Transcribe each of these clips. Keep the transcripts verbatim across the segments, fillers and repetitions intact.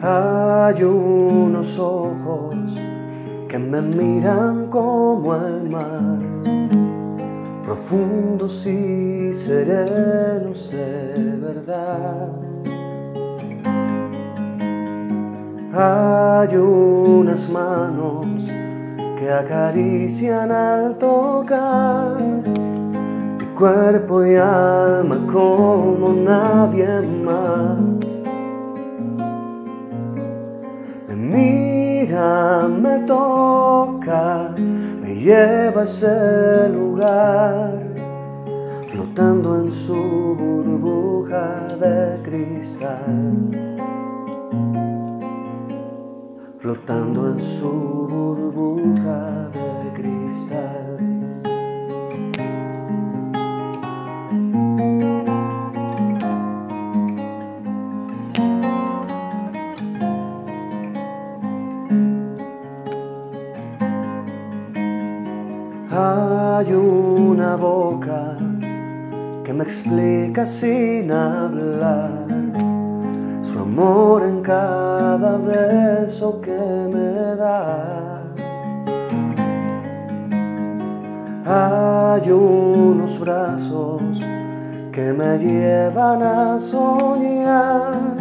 Hay unos ojos que me miran como el mar, profundos y serenos de verdad. Hay unas manos que acarician al tocar mi cuerpo y alma como nadie más. Me mira, me toca, me lleva a ese lugar, flotando en su burbuja de cristal, flotando en su burbuja de cristal. Hay una boca que me explica sin hablar su amor en cada beso que me da. Hay unos brazos que me llevan a soñar,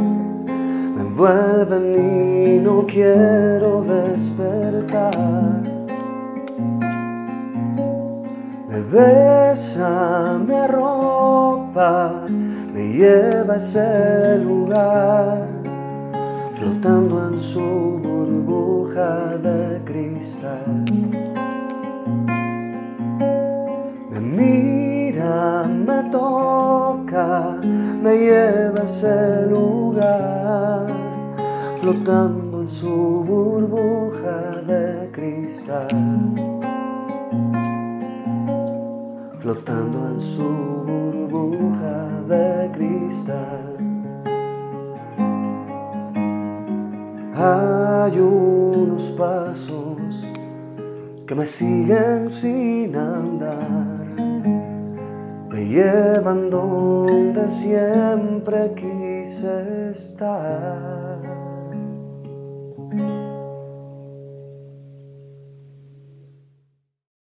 me envuelven y no quiero despertar. Me besa, me arropa, me lleva a ese lugar, flotando en su burbuja de cristal. Me mira, me toca, me lleva a ese lugar, flotando en su burbuja de cristal, flotando en su burbuja de cristal. Hay unos pasos que me siguen sin andar, me llevan donde siempre quise estar.